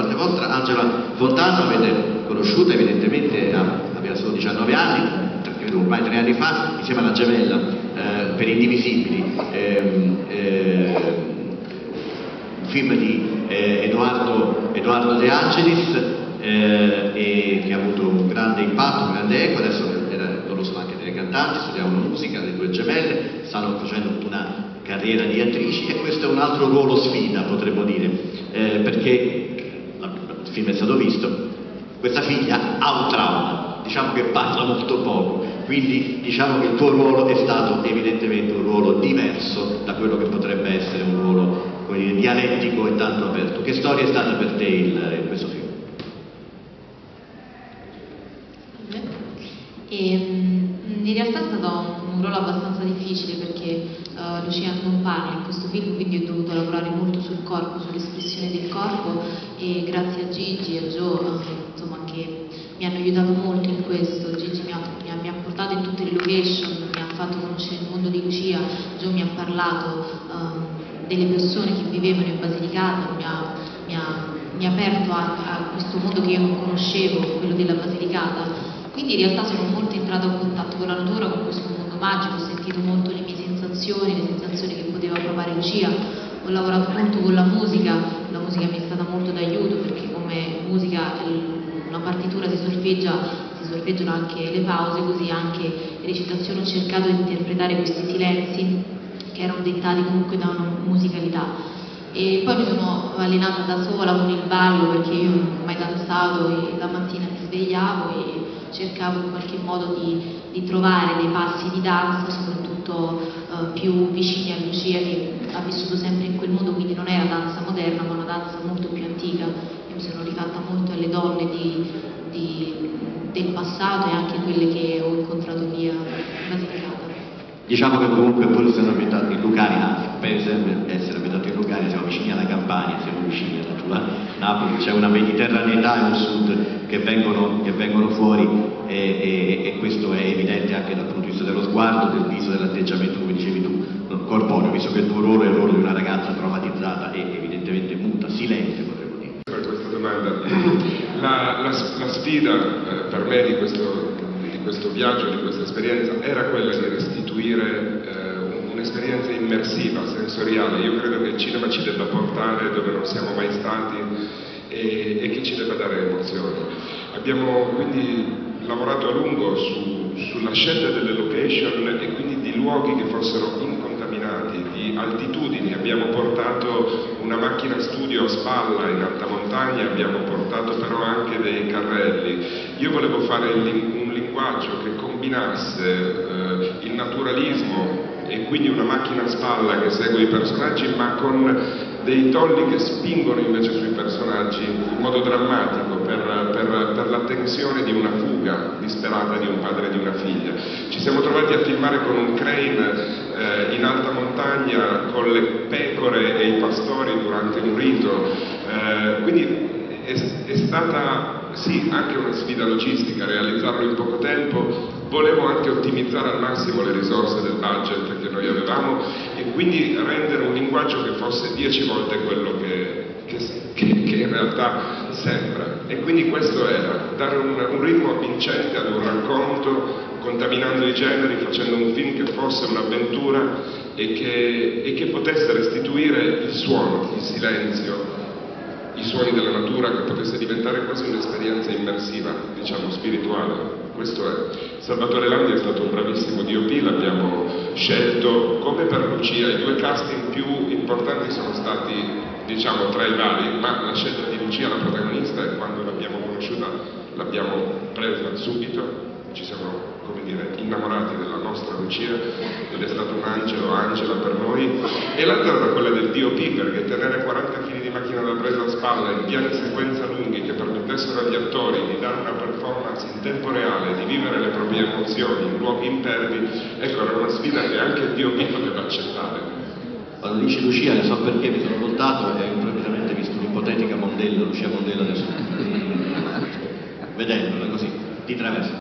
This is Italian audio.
parte vostra. Angela Fontana avete conosciuta evidentemente, aveva solo 19 anni, credo ormai 3 anni fa, insieme alla gemella per Indivisibili, film di Edoardo De Angelis, che ha avuto un grande impatto, un grande eco. Adesso loro sono anche delle cantanti, studiavano musica, le due gemelle stanno facendo una carriera di attrici, e questo è un altro golo sfida, potremmo dire, perché il film è stato visto, questa figlia ha un trauma, diciamo che parla molto poco, quindi diciamo che il tuo ruolo è stato evidentemente un ruolo diverso da quello che potrebbe essere un ruolo, come dire, dialettico e tanto aperto. Che storia è stata per te questo film? In realtà è stato un ruolo abbastanza difficile, perché Lucia non parla in questo film, quindi ho dovuto lavorare molto sul corpo, sull'espressione del corpo, e grazie a Gigi e a Gio, insomma, che mi hanno aiutato molto in questo. Gigi mi ha portato in tutte le location, mi ha fatto conoscere il mondo di Lucia, Gio mi ha parlato delle persone che vivevano in Basilicata, mi ha aperto a questo mondo che io non conoscevo, quello della Basilicata. Quindi in realtà sono molto entrata in contatto con la natura, con questo mondo magico, ho sentito molto le mie sensazioni, le sensazioni che poteva provare Lucia, ho lavorato molto con la musica mi è stata molto d'aiuto, perché come musica una partitura si sorveggiano anche le pause, così anche le recitazioni. Ho cercato di interpretare questi silenzi che erano dettati comunque da una musicalità. E poi mi sono allenata da sola con il ballo, perché io non ho mai danzato, e la mattina mi svegliavo e cercavo in qualche modo di trovare dei passi di danza, soprattutto più vicini a Lucia, che ha vissuto sempre in quel modo, quindi non era danza moderna ma una danza molto più antica. Io mi sono rifatta molto alle donne del passato e anche quelle che ho incontrato via Basilicata. Diciamo che comunque poi siamo ambientati in Lucania, penso di essere ambientati in Lucania, siamo vicini alla Campania, siamo vicini alla tua Napoli, c'è una mediterraneità e un sud che vengono fuori, e questo è evidente anche dal punto di vista dello sguardo, del viso, dell'atteggiamento, come dicevi tu, corporeo, visto che il tuo ruolo è il ruolo di una ragazza traumatizzata e evidentemente muta, silente, potremmo dire. Per questa domanda, la sfida per me di questo viaggio, di questa esperienza, era quella di restituire un'esperienza immersiva, sensoriale. Io credo che il cinema ci debba portare dove non siamo mai stati e che ci debba dare emozioni. Abbiamo quindi lavorato a lungo sulla scelta delle location e quindi di luoghi che fossero incontaminati, di altitudini. Abbiamo portato una macchina studio a spalla in alta montagna, abbiamo portato però anche dei carrelli. Io volevo fare un linguaggio che combinasse il naturalismo e quindi una macchina a spalla che segue i personaggi, ma con dei tolli che spingono invece sui personaggi in modo drammatico per la tensione di una fuga disperata di un padre e di una figlia. Ci siamo trovati a filmare con un crane in alta montagna con le pecore e i pastori durante un rito, quindi è stata sì anche una sfida logistica realizzarlo in poco tempo. Volevo anche ottimizzare al massimo le risorse del budget che noi avevamo e quindi rendere un linguaggio che fosse 10 volte quello che in realtà sembra, e quindi questo era dare un ritmo avvincente ad un racconto, contaminando i generi, facendo un film che fosse un'avventura e che potesse restituire il suono, il silenzio, i suoni della natura, che potesse diventare quasi un'esperienza immersiva, diciamo spirituale. Questo è. Salvatore Landi è stato un bravissimo DOP, l'abbiamo scelto come per Lucia. I due casting più importanti sono stati, diciamo, tra i vari, ma la scelta di Lucia, la protagonista, e quando l'abbiamo conosciuta l'abbiamo presa subito, ci siamo, come dire, innamorati della nostra Lucia, ed è stato un angelo, Angela per noi. E l'altra era quella del DOP, perché tenere 40 kg di macchina da presa a spalla in piani sequenza lunghi che permettessero agli attori di dare una performance in tempo reale, di vivere le proprie emozioni in luoghi impervi, ecco, era una sfida che anche il DOP poteva accettare. Quando dici Lucia, ne so perché mi sono voltato e ho improvvisamente visto un'ipotetica Mondella, Lucia Mondella, adesso vedendola così, di traverso.